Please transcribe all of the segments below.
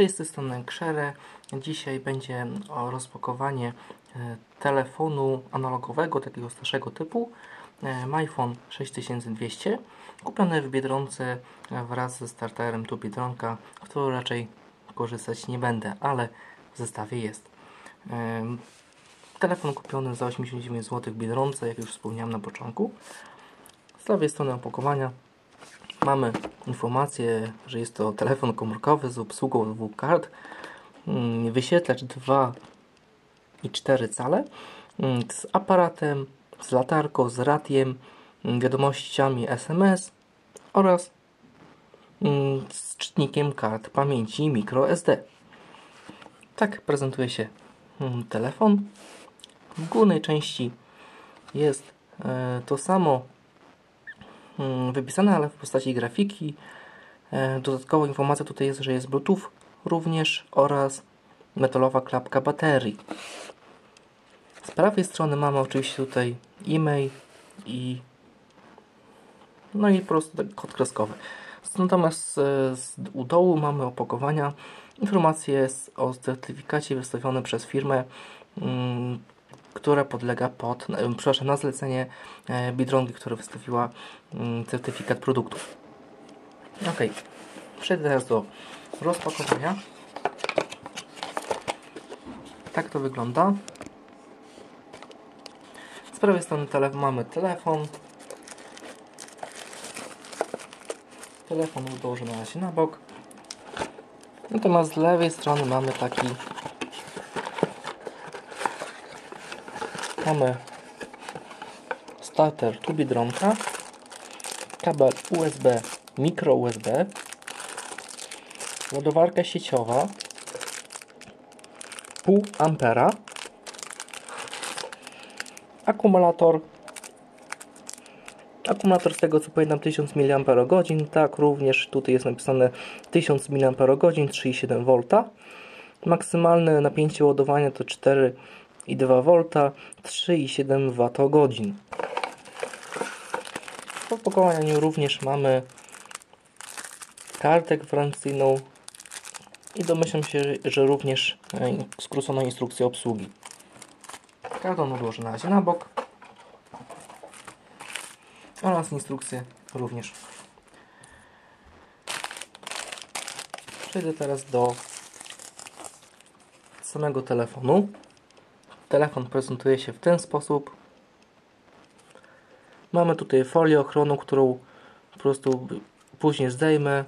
Cześć, z tej strony Kszery. Dzisiaj będzie rozpakowanie telefonu analogowego, takiego starszego typu MyPhone 6200, kupiony w Biedronce wraz ze starterem tu Biedronka, którego raczej korzystać nie będę, ale w zestawie jest. Telefon kupiony za 89 zł w Biedronce, jak już wspomniałem na początku. Z lewej strony opakowania mamy informację, że jest to telefon komórkowy z obsługą dwóch kart, wyświetlacz 2 i 4 cale, z aparatem, z latarką, z radiem, wiadomościami SMS oraz z czytnikiem kart pamięci microSD. Tak prezentuje się telefon. W górnej części jest to samo wypisane, ale w postaci grafiki. Dodatkowa informacja tutaj jest, że jest Bluetooth również oraz metalowa klapka baterii. Z prawej strony mamy oczywiście tutaj e-mail i po prostu kod kreskowy. Natomiast u dołu mamy opakowania, informacje o certyfikacie wystawione przez firmę, która podlega pod, przepraszam, na zlecenie Biedronki, która wystawiła certyfikat produktów. Ok, przejdę teraz do rozpakowania. Tak to wygląda. Z prawej strony mamy telefon. Telefon odłożę na razie na bok. Natomiast z lewej strony mamy taki... Mamy starter tu Biedronka, kabel USB, micro USB, ładowarka sieciowa, pół ampera, akumulator z tego co pamiętam 1000 mAh, tak również tutaj jest napisane 1000 mAh, 3,7 V, maksymalne napięcie ładowania to 4,2 V, 3,7 Wh. W opakowaniu również mamy kartę gwarancyjną i domyślam się, że również skróconą instrukcję obsługi. Karton odłożę na razie na bok oraz instrukcję również. Przejdę teraz do samego telefonu. Telefon prezentuje się w ten sposób. Mamy tutaj folię ochronną, którą po prostu później zdejmę.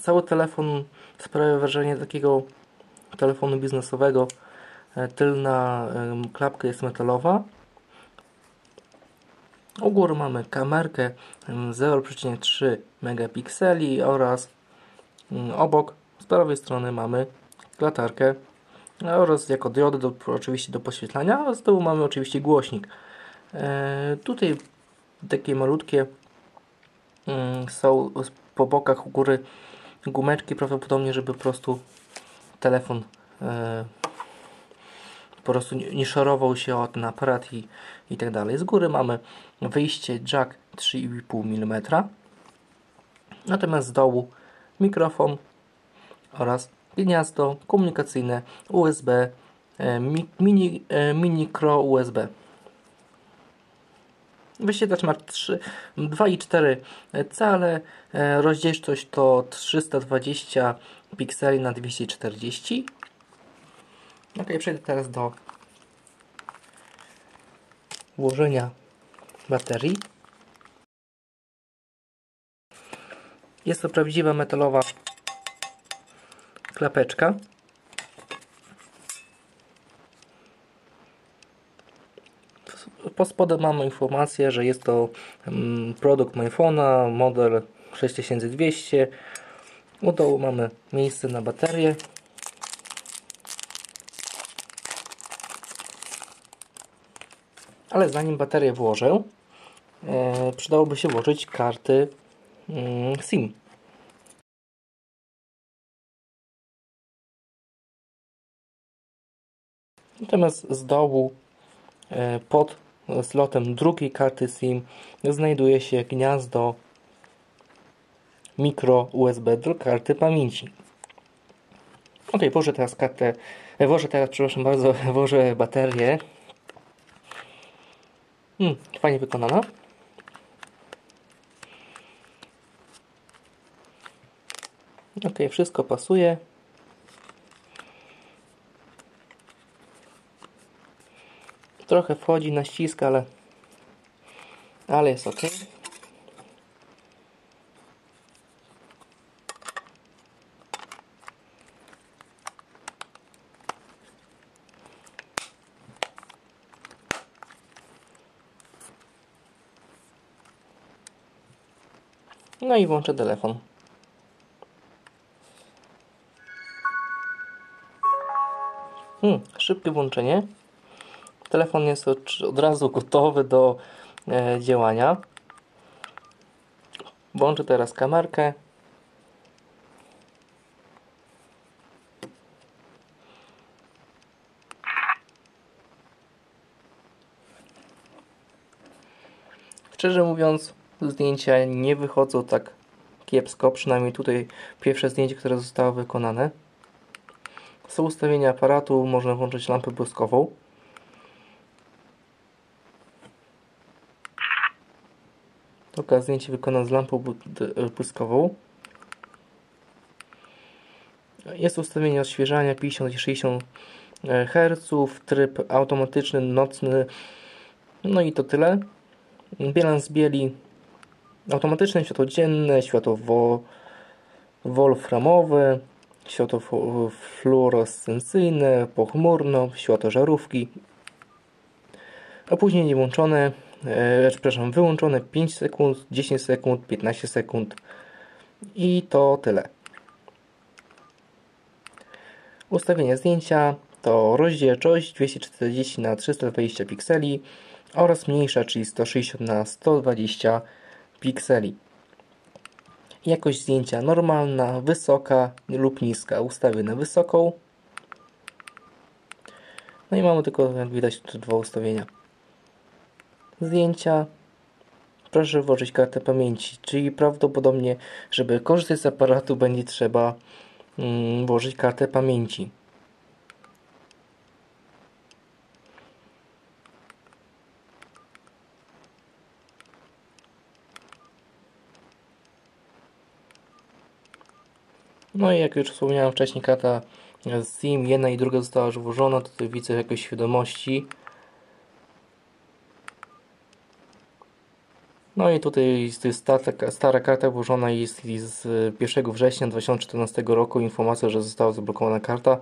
Cały telefon sprawia wrażenie takiego telefonu biznesowego. Tylna klapka jest metalowa. U góry mamy kamerkę 0,3 megapikseli oraz obok z prawej strony mamy latarkę oraz jako diodę oczywiście do podświetlania, a z tyłu mamy oczywiście głośnik. Tutaj takie malutkie są po bokach u góry gumeczki, prawdopodobnie żeby po prostu telefon nie szorował się o ten aparat i tak dalej. Z góry mamy wyjście jack 3,5 mm, natomiast z dołu mikrofon oraz gniazdo komunikacyjne USB, micro USB. Wyświetlacz ma 2 i 4 cale, rozdzielczość to 320 pikseli na 240. Ok, przejdę teraz do włożenia baterii. Jest to prawdziwa metalowa klapeczka. Pod spodem mamy informację, że jest to produkt MyPhone'a, model 6200. U dołu mamy miejsce na baterię. Ale zanim baterię włożę, przydałoby się włożyć karty SIM. Natomiast z dołu pod slotem drugiej karty SIM znajduje się gniazdo microUSB do karty pamięci. Ok, włożę teraz kartę, włożę baterię. Fajnie wykonana. Ok, wszystko pasuje. Trochę wchodzi na ścisk, ale jest ok. No i włączę telefon. Szybkie włączenie. Telefon jest od razu gotowy do działania. Włączę teraz kamerkę. Szczerze mówiąc, zdjęcia nie wychodzą tak kiepsko, przynajmniej tutaj pierwsze zdjęcie, które zostało wykonane. Są ustawienia aparatu, można włączyć lampę błyskową. Tylko zdjęcie wykonane z lampą błyskową. Jest ustawienie odświeżania 50-60 Hz, tryb automatyczny, nocny. No i to tyle. Bilans bieli automatyczne, światło dzienne, światło wolframowe, światło fluorescencyjne, pochmurno, światło żarówki. Opóźnienie włączone, wyłączone 5 sekund, 10 sekund, 15 sekund i to tyle. Ustawienia zdjęcia to rozdzielczość 240×320 pikseli oraz mniejsza, czyli 160×120 pikseli. Jakość zdjęcia normalna, wysoka lub niska. Ustawię na wysoką. No i mamy tylko, jak widać, tu dwa ustawienia. Zdjęcia. Proszę włożyć kartę pamięci, czyli prawdopodobnie, żeby korzystać z aparatu, będzie trzeba włożyć kartę pamięci. No i jak już wspomniałem wcześniej, karta SIM jedna i druga została już włożona. Tutaj widzę jakieś wiadomości. No i tutaj jest stara karta włożona jest z 1 września 2014 roku. Informacja, że została zablokowana karta.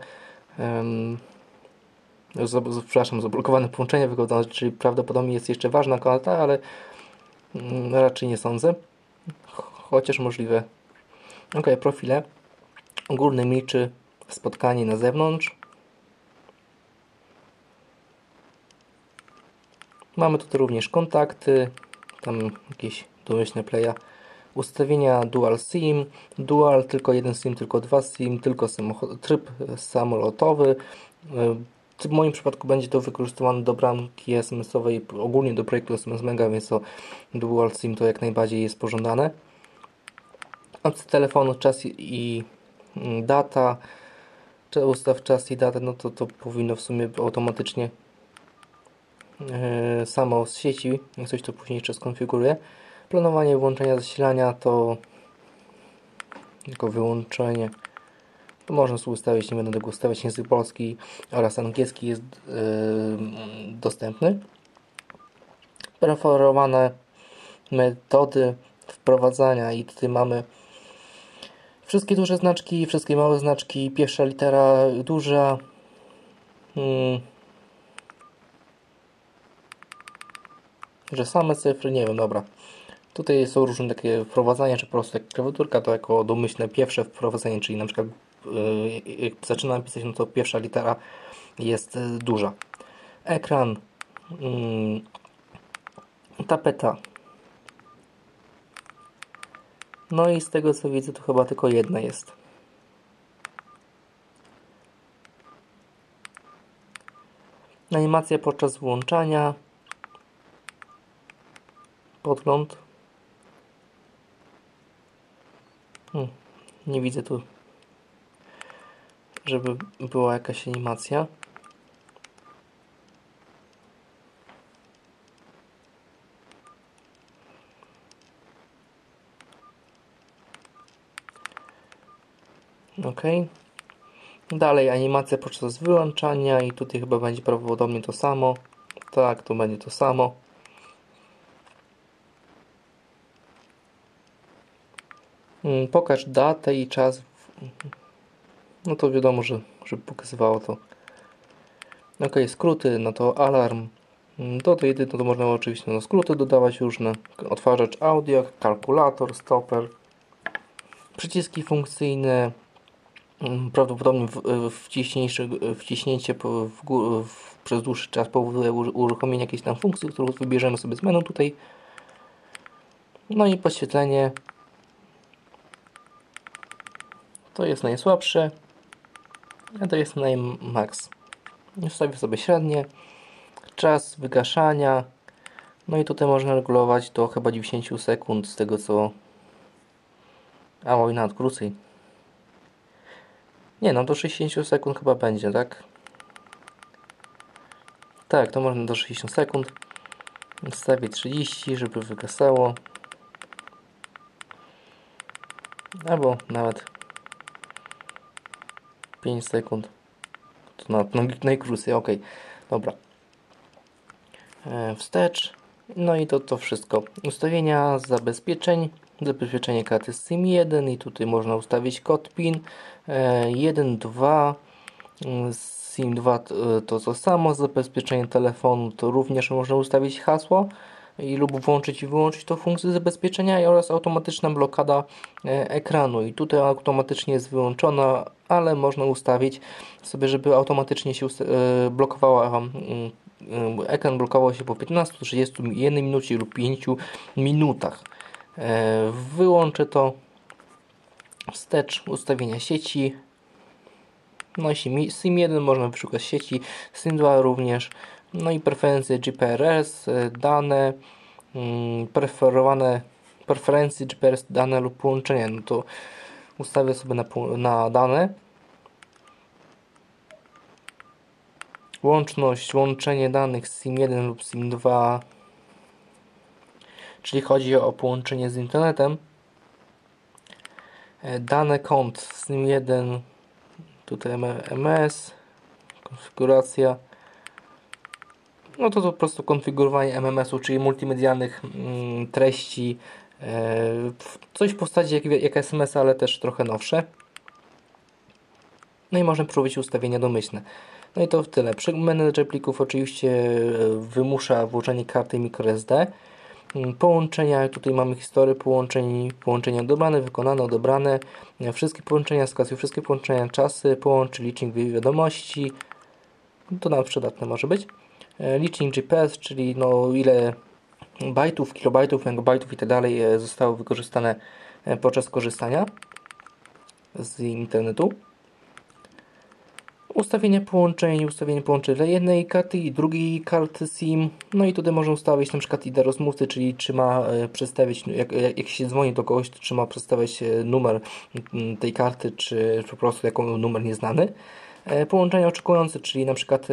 Przepraszam, zablokowane połączenie wygląda, czyli prawdopodobnie jest jeszcze ważna karta, ale raczej nie sądzę. Chociaż możliwe. Ok, profile. Górny milczy, spotkanie na zewnątrz. Mamy tutaj również kontakty, tam jakieś domyślne playa. Ustawienia dual SIM, dual tylko jeden SIM, tylko dwa SIM, tylko tryb samolotowy. W moim przypadku będzie to wykorzystywane do bramki SMS-owej, ogólnie do projektu SMS Mega, więc to dual SIM to jak najbardziej jest pożądane. Od telefonu czas i data, czy ustaw czas i datę, no to powinno w sumie automatycznie samo z sieci, jak coś to później jeszcze skonfiguruję. Planowanie włączenia zasilania to tylko wyłączenie, to można sobie ustawić, nie będę tego ustawiać, język polski oraz angielski jest dostępny. Preferowane metody wprowadzania i tutaj mamy wszystkie duże znaczki, wszystkie małe znaczki, pierwsza litera duża. Że same cyfry, nie wiem, dobra. Tutaj są różne takie wprowadzania, czy po prostu jak klawiaturka, to jako domyślne pierwsze wprowadzenie, czyli na przykład jak zaczynam pisać, no to pierwsza litera jest duża. Ekran, tapeta. No i z tego co widzę, to chyba tylko jedna jest. Animacja podczas włączania. Podgląd. Nie widzę tu, żeby była jakaś animacja. OK. Dalej animacja podczas wyłączania i tutaj chyba będzie prawdopodobnie to samo. Tak, tu będzie to samo. Pokaż datę i czas. No to wiadomo, że pokazywało to. OK, skróty, no to alarm. Do tej edycji to można oczywiście no, skróty dodawać różne. Odtwarzacz audio, kalkulator, stoper. Przyciski funkcyjne. Prawdopodobnie wciśnięcie przez dłuższy czas powoduje uruchomienie jakiejś tam funkcji, którą wybierzemy sobie z menu tutaj. No i podświetlenie. To jest najsłabsze, a to jest najmax. Wstawię sobie średnie. Czas wygaszania. No i tutaj można regulować do chyba 90 sekund z tego co... A oj, nawet krócej. Nie no, do 60 sekund chyba będzie, tak? Tak, to można do 60 sekund. Wstawię 30, żeby wygasało. Albo nawet 5 sekund. To nawet najkrócej, OK. Dobra. Wstecz. No i to wszystko. Ustawienia zabezpieczeń. Zabezpieczenie karty SIM1 i tutaj można ustawić kod PIN 1, 2 SIM 2 to samo, zabezpieczenie telefonu to również można ustawić hasło i lub włączyć i wyłączyć to funkcję zabezpieczenia oraz automatyczna blokada ekranu i tutaj automatycznie jest wyłączona, ale można ustawić sobie, żeby automatycznie się blokowała ekran blokował się po 15-31 minucie lub 5 minutach. Wyłączę to. Wstecz, ustawienia sieci. No i SIM1 można wyszukać sieci, SIM2 również. No i preferencje GPRS, dane, preferencje GPRS, dane lub połączenie. No to ustawię sobie na dane. Łączność, łączenie danych z SIM1 lub SIM2. Czyli chodzi o połączenie z internetem. Dane kont SIM1, tutaj MS, konfiguracja. No to po prostu konfigurowanie MMS-u, czyli multimedialnych treści. Coś w postaci jak SMS, ale też trochę nowsze. No i można przerobić ustawienia domyślne. No i to w tyle. Menedżer plików oczywiście wymusza włączenie karty microSD. Połączenia, tutaj mamy historię połączeń, połączenia odebrane, wykonane, odebrane, wszystkie połączenia, skasuj wszystkie połączenia, czasy, połączy, licznik wiadomości, to nam przydatne może być, licznik GPS, czyli no ile bajtów, kilobajtów, megabajtów i tak dalej zostało wykorzystane podczas korzystania z internetu. Ustawienie połączeń dla jednej karty i drugiej karty SIM. No i tutaj można ustawić na przykład idę rozmówcy, czyli czy ma przedstawić, jak się dzwoni do kogoś, to czy ma przedstawiać numer tej karty, czy po prostu jakiś numer nieznany. Połączenia oczekujące, czyli na przykład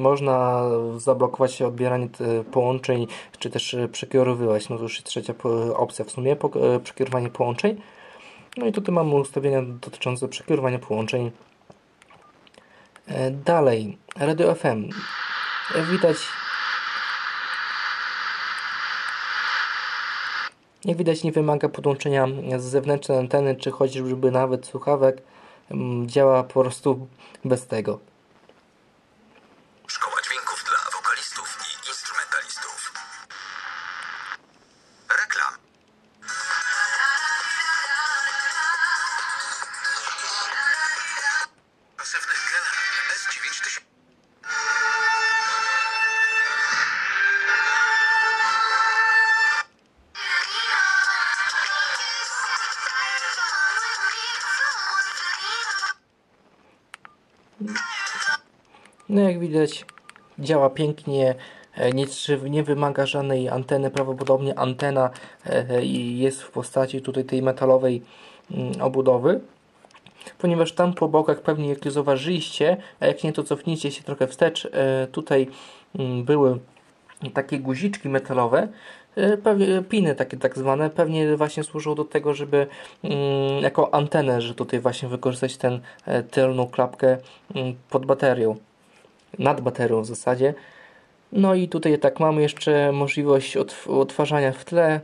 można zablokować odbieranie połączeń, czy też przekierowywać. No to już jest trzecia opcja w sumie, przekierowanie połączeń. No i tutaj mamy ustawienia dotyczące przekierowania połączeń. Dalej, radio FM. Widać, jak widać, nie wymaga podłączenia z zewnętrznej anteny, czy choćby nawet słuchawek. Działa po prostu bez tego. Szkoła dźwięków dla wokalistów i instrumentalistów. Reklam. No jak widać działa pięknie, nie wymaga żadnej anteny, prawdopodobnie antena jest w postaci tutaj tej metalowej obudowy, ponieważ tam po bokach pewnie, jak je zauważyliście, a jak nie, to cofnijcie się trochę wstecz, tutaj były takie guziczki metalowe, pewnie piny takie tak zwane, pewnie właśnie służą do tego, żeby jako antenę, że tutaj właśnie wykorzystać tę tylną klapkę pod baterią, nad baterią w zasadzie. No i tutaj tak mamy jeszcze możliwość odtwarzania w tle,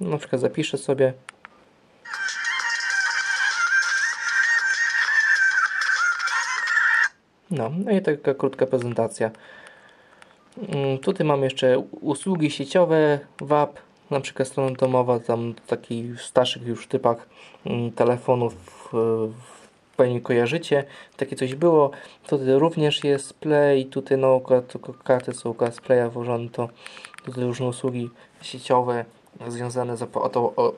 na przykład zapiszę sobie. No i taka krótka prezentacja. Tutaj mamy jeszcze usługi sieciowe, WAP, na przykład strona domowa, tam takich starszych już typach telefonów pewnie kojarzycie, takie coś było. Tutaj również jest Play, tutaj no, karty są z Playa włożone, to tutaj różne usługi sieciowe związane z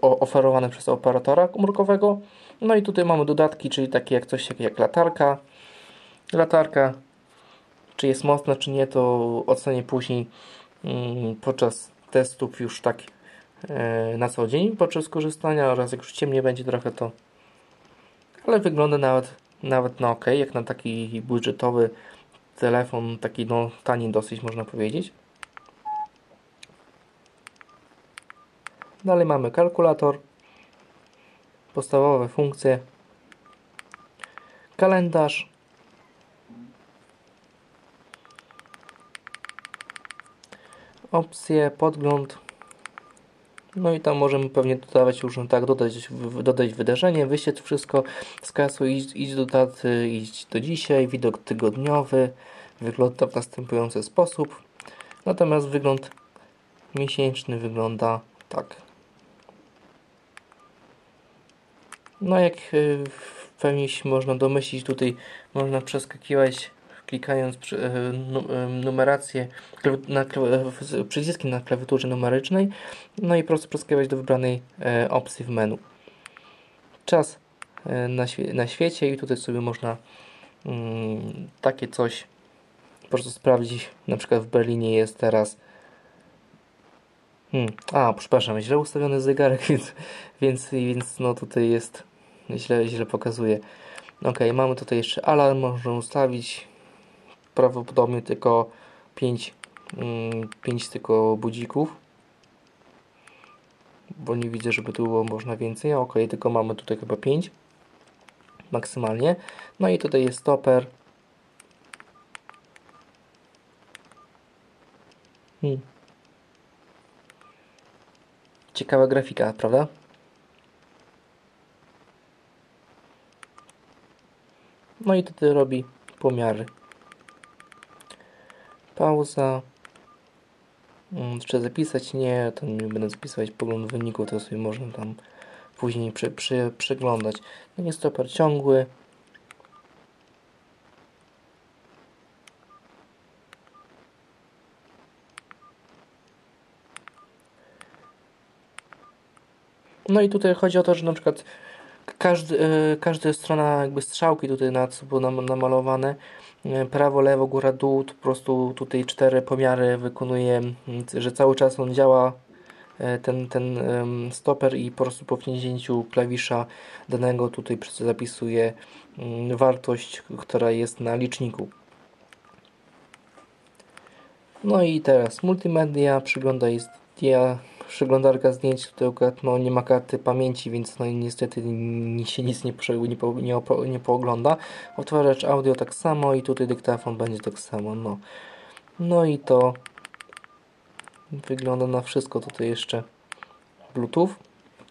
oferowane przez operatora komórkowego. No i tutaj mamy dodatki, czyli takie jak coś jak latarka. Latarka, czy jest mocna, czy nie, to ocenię później podczas testów już tak na co dzień, podczas korzystania oraz jak już ciemniej będzie trochę to, ale wygląda nawet na ok, jak na taki budżetowy telefon, taki no tani dosyć można powiedzieć. Dalej mamy kalkulator, podstawowe funkcje, kalendarz, opcje, podgląd, no i tam możemy pewnie dodawać różne, tak, dodać wydarzenie, wyświetl wszystko, skasuj, idź do daty, idź do dzisiaj, widok tygodniowy, wygląda w następujący sposób, natomiast wygląd miesięczny wygląda tak. No jak pewnie się można domyślić, tutaj można przeskakiwać, klikając numerację przyciski na klawiaturze numerycznej, no i prosto przeskakiwać do wybranej opcji w menu. Czas na świecie i tutaj sobie można takie coś po prostu sprawdzić, na przykład w Berlinie jest teraz przepraszam, źle ustawiony zegarek, więc no tutaj jest źle pokazuje. Ok, mamy tutaj jeszcze alarm, można ustawić prawdopodobnie tylko 5 tylko budzików, bo nie widzę, żeby tu było można więcej. Ok, tylko mamy tutaj chyba 5 maksymalnie. No i tutaj jest stoper. Ciekawa grafika, prawda? No i tutaj robi pomiary. Pauza. Jeszcze zapisać? Nie, to nie będę zapisywać. Pogląd wyniku, to sobie można tam później przeglądać. No i stoper ciągły. No i tutaj chodzi o to, że na przykład każda strona jakby strzałki tutaj na co było namalowane, prawo, lewo, góra, dół, to po prostu tutaj 4 pomiary wykonuje, że cały czas on działa, ten stoper, i po prostu po wciśnięciu klawisza danego tutaj zapisuje wartość, która jest na liczniku. No i teraz multimedia, przeglądarka zdjęć, tutaj akurat no, nie ma karty pamięci, więc no, niestety się nic nie poogląda. Odtwarzacz audio tak samo i tutaj dyktafon będzie tak samo. No i to wygląda na wszystko. Tutaj jeszcze Bluetooth,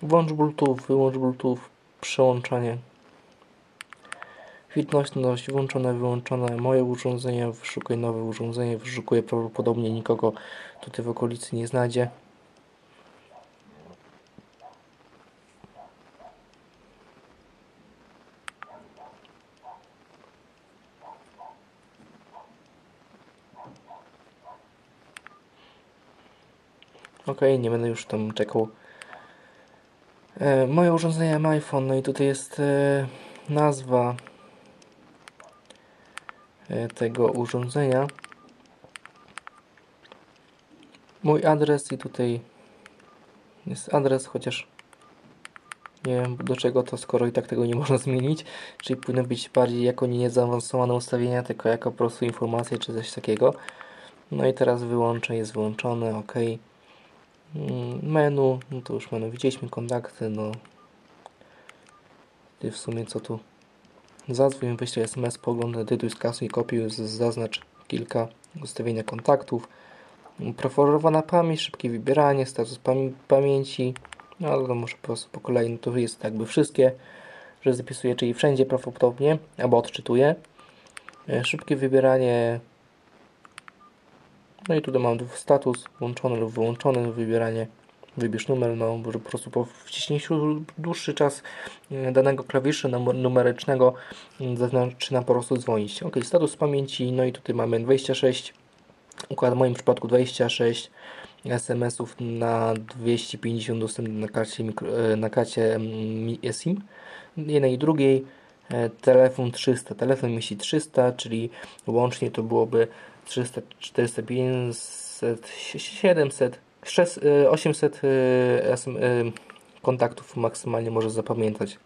włącz Bluetooth, wyłącz Bluetooth, przełączanie, widoczność włączone, wyłączone, moje urządzenie, wyszukaj nowe urządzenie, wyszukuję, prawdopodobnie nikogo tutaj w okolicy nie znajdzie. Ok, nie będę już tam czekał. Moje urządzenie MyPhone, no i tutaj jest nazwa tego urządzenia. mój adres i tutaj jest adres, chociaż nie wiem do czego to, skoro i tak tego nie można zmienić, czyli powinno być bardziej jako nie zaawansowane ustawienia, tylko jako po prostu informacje czy coś takiego. No i teraz wyłączę, jest wyłączone, ok. Menu, no to już menu widzieliśmy, kontakty, no i w sumie co tu, zadzwoń, wyślij SMS, pogląd, edytuj, skasuj, kopiuj, zaznacz kilka, ustawienia kontaktów, preforowana pamięć, szybkie wybieranie, status pamięci, no ale to może po prostu po kolei, no to jest jakby wszystkie, że zapisuję, czyli wszędzie prawdopodobnie, albo odczytuję, szybkie wybieranie, no i tutaj mam status, włączony lub wyłączony, wybieranie, wybierz numer, no po prostu po wciśnięciu dłuższy czas danego klawisza numerycznego zaczyna po prostu dzwonić. Ok, status pamięci, no i tutaj mamy 26, układ w moim przypadku 26 SMS-ów na 250 dostępnych na karcie eSIM, jednej i drugiej, telefon 300, telefon mieści 300, czyli łącznie to byłoby 300, 400, 500, 700, 800 kontaktów maksymalnie może zapamiętać.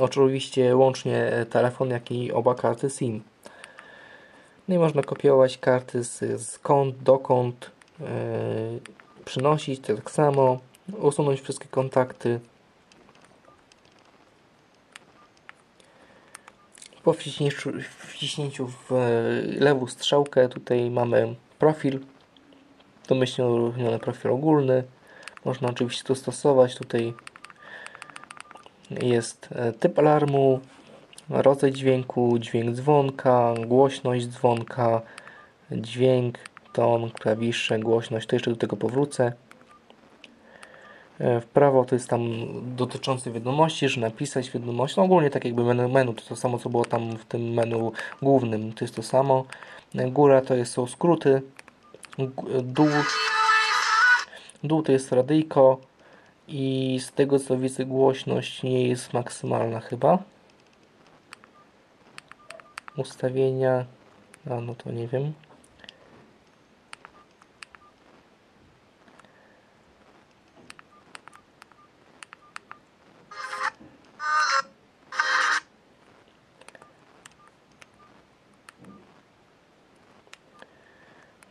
Oczywiście łącznie telefon, jak i oba karty SIM. No i można kopiować karty z kont do kont, przynosić tak samo, usunąć wszystkie kontakty. Po wciśnięciu w lewą strzałkę tutaj mamy profil, domyślnie uruchomiony profil ogólny, można oczywiście dostosować, tutaj jest typ alarmu, rodzaj dźwięku, dźwięk dzwonka, głośność dzwonka, dźwięk, ton, klawisze, głośność, to jeszcze do tego powrócę. W prawo to jest tam dotyczące wiadomości, że napisać wiadomość, no ogólnie tak jakby menu to samo co było tam w tym menu głównym, to jest to samo. Góra to jest, są skróty, dół to jest radyjko i z tego co widzę głośność nie jest maksymalna chyba. Ustawienia, a no to nie wiem.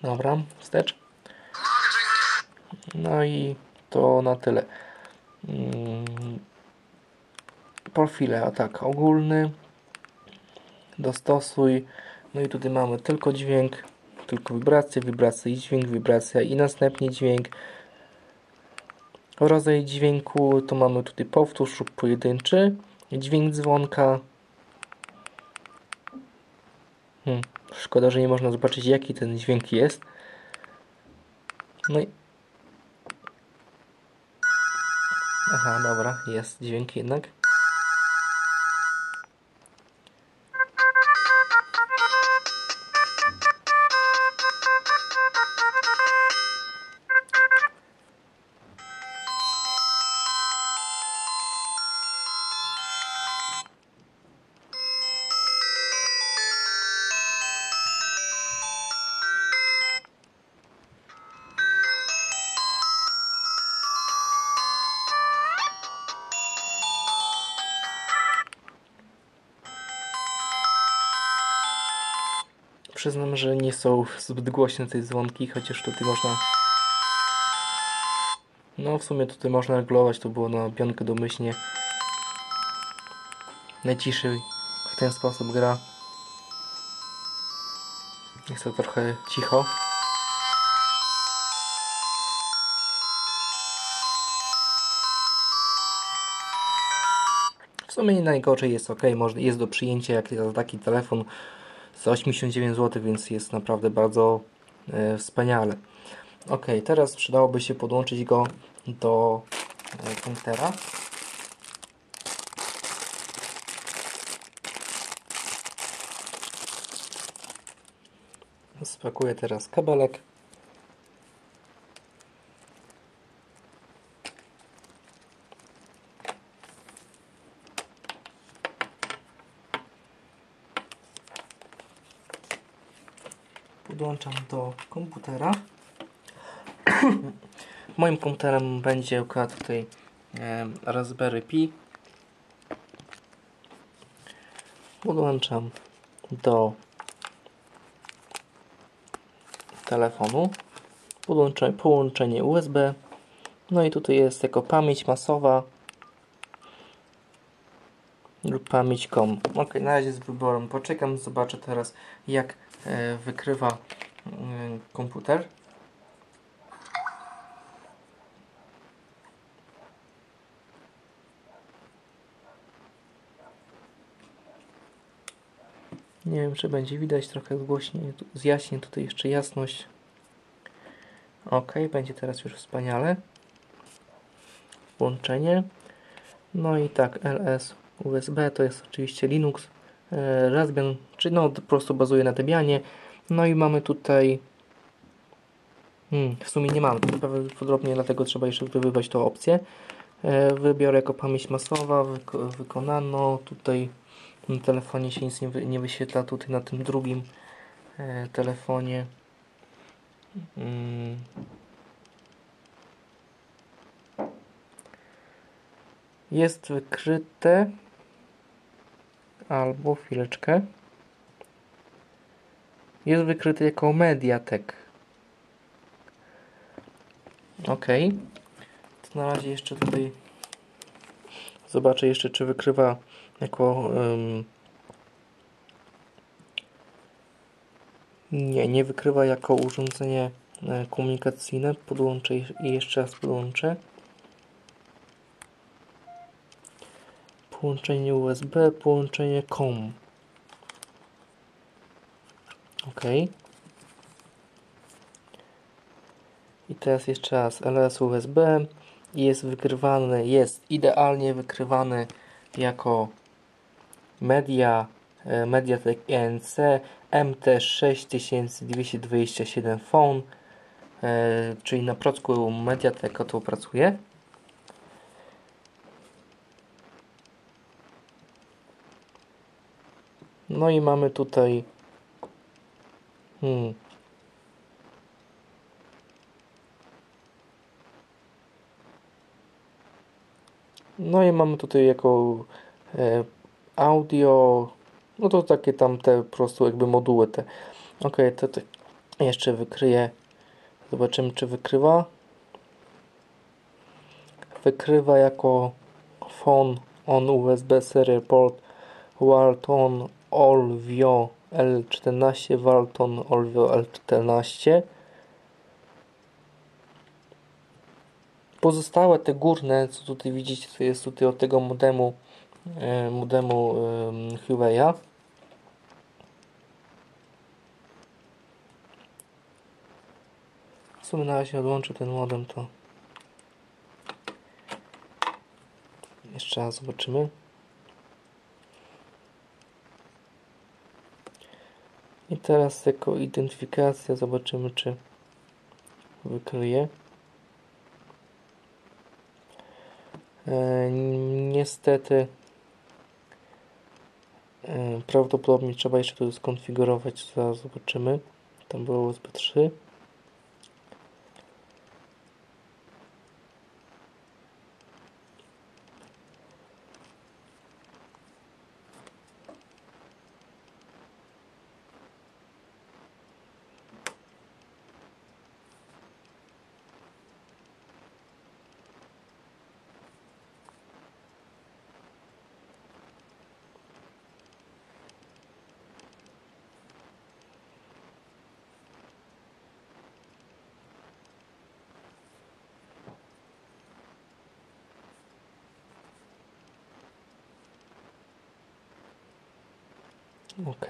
Dobra, wstecz. No i to na tyle. Profile, a tak, ogólny. Dostosuj. No i tutaj mamy tylko dźwięk, tylko wibracje, wibracja i dźwięk, wibracja i następnie dźwięk. Rodzaj dźwięku, to mamy tutaj powtórz lub pojedynczy. Dźwięk dzwonka. Szkoda, że nie można zobaczyć jaki ten dźwięk jest. No i... Aha, dobra, jest dźwięk jednak. Przyznam, że nie są zbyt głośne te dzwonki, chociaż tutaj można... No w sumie tutaj można regulować, to było na pionkę domyślnie. Najciszej w ten sposób gra. Jest to trochę cicho. W sumie nie najgorzej, jest ok, jest do przyjęcia jak za taki telefon. Za 89 zł, więc jest naprawdę bardzo wspaniale. Ok, teraz przydałoby się podłączyć go do komputera. Spakuję teraz kabelek. Podłączam do komputera. Moim komputerem będzie układ tutaj Raspberry Pi. Podłączam do telefonu. Połączenie USB. No i tutaj jest jako pamięć masowa lub pamięć COM. Ok, na razie z wyborem poczekam, zobaczę teraz jak wykrywa komputer. Nie wiem, czy będzie widać, trochę głośniej, zjaśnię tutaj jeszcze jasność. Ok, będzie teraz już wspaniale. Włączenie. No i tak, LS USB to jest oczywiście Linux, Raspbian, czy no po prostu bazuje na Debianie. No i mamy tutaj, w sumie nie mamy, prawdopodobnie dlatego trzeba jeszcze wybrać tą opcję. Wybiorę jako pamięć masowa, wykonano, tutaj na telefonie się nic nie wyświetla, tutaj na tym drugim telefonie. Jest wykryte, albo chwileczkę, jest wykryte jako MediaTek. Ok, to na razie jeszcze tutaj zobaczę jeszcze, czy wykrywa jako nie wykrywa jako urządzenie komunikacyjne. Podłączę i jeszcze raz podłączę. Połączenie USB, połączenie COM. Ok. I teraz jeszcze raz LS USB. Jest wykrywany, jest idealnie wykrywany jako MediaTek ENC MT6227 Phone, czyli na procku MediaTeka to pracuje. No i mamy tutaj no i mamy tutaj jako audio, no to takie tam te po prostu jakby moduły te. Ok, to jeszcze wykryję, zobaczymy czy wykrywa. Wykrywa jako phone on USB serial port Walton Olvio L14, Walton Olvio L14. Pozostałe te górne, co tutaj widzicie, to jest tutaj od tego modemu Huawei'a. W sumie na razie odłączę ten modem, to jeszcze raz zobaczymy. I teraz jako identyfikacja zobaczymy, czy wykryje. Niestety prawdopodobnie trzeba jeszcze to skonfigurować, zaraz zobaczymy, tam było USB 3. Ok.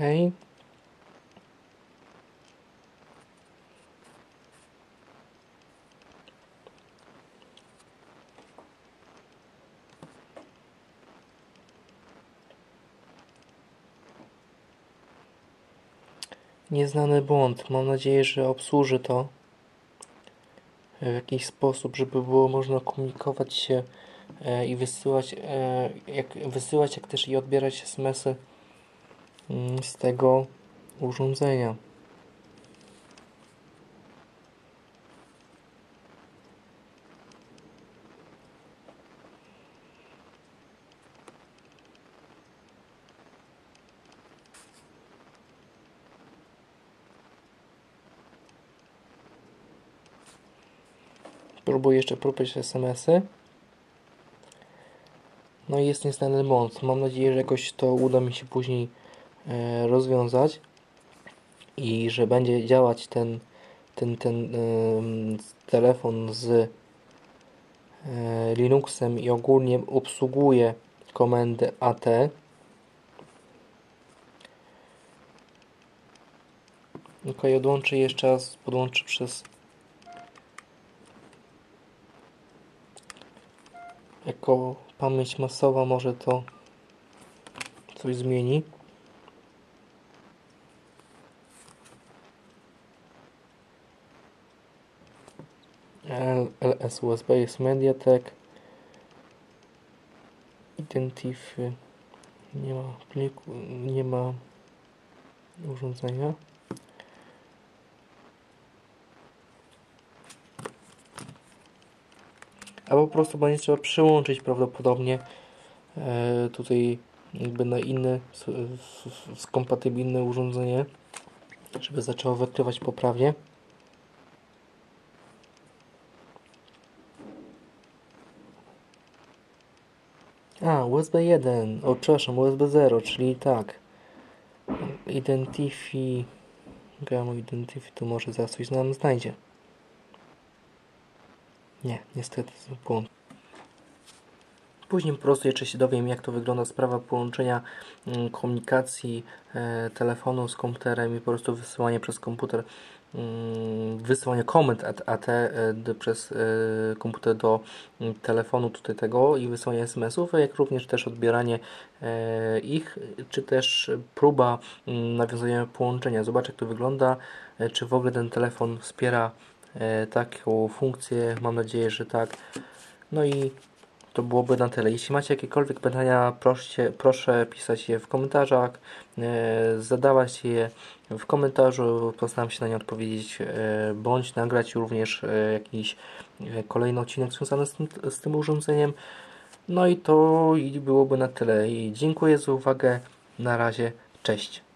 Nieznany błąd. Mam nadzieję, że obsłuży to w jakiś sposób, żeby było można komunikować się i wysyłać, jak też i odbierać SMS-y z tego urządzenia. Próbuję jeszcze SMS-y. No i jest nieznany błąd. Mam nadzieję, że jakoś to uda mi się później rozwiązać i że będzie działać ten telefon z Linuxem i ogólnie obsługuje komendę AT. Ok, odłączę jeszcze raz, podłączę przez jako pamięć masowa, może to coś zmieni. LS USB jest MediaTek. Identif nie ma pliku, nie ma urządzenia. A po prostu będzie trzeba przyłączyć prawdopodobnie tutaj jakby na inne skompatybilne urządzenie, żeby zaczęło wykrywać poprawnie. A, USB 1, o przepraszam, USB 0, czyli tak. Identify, Gamo Identify, tu może zaraz coś nam znajdzie. Nie, niestety błąd. Później po prostu jeszcze się dowiem, jak to wygląda sprawa połączenia komunikacji telefonu z komputerem i po prostu wysyłanie przez komputer, wysyłanie komend AT przez komputer do telefonu tutaj tego i wysyłanie SMS-ów, jak również też odbieranie ich, czy też próba nawiązania połączenia. Zobaczę, jak to wygląda, czy w ogóle ten telefon wspiera taką funkcję, mam nadzieję, że tak. No i to byłoby na tyle. Jeśli macie jakiekolwiek pytania, proszę pisać je w komentarzach, zadawać je w komentarzu, postaram się na nie odpowiedzieć, bądź nagrać również jakiś kolejny odcinek związany z tym urządzeniem. No i to byłoby na tyle. I dziękuję za uwagę. Na razie, cześć.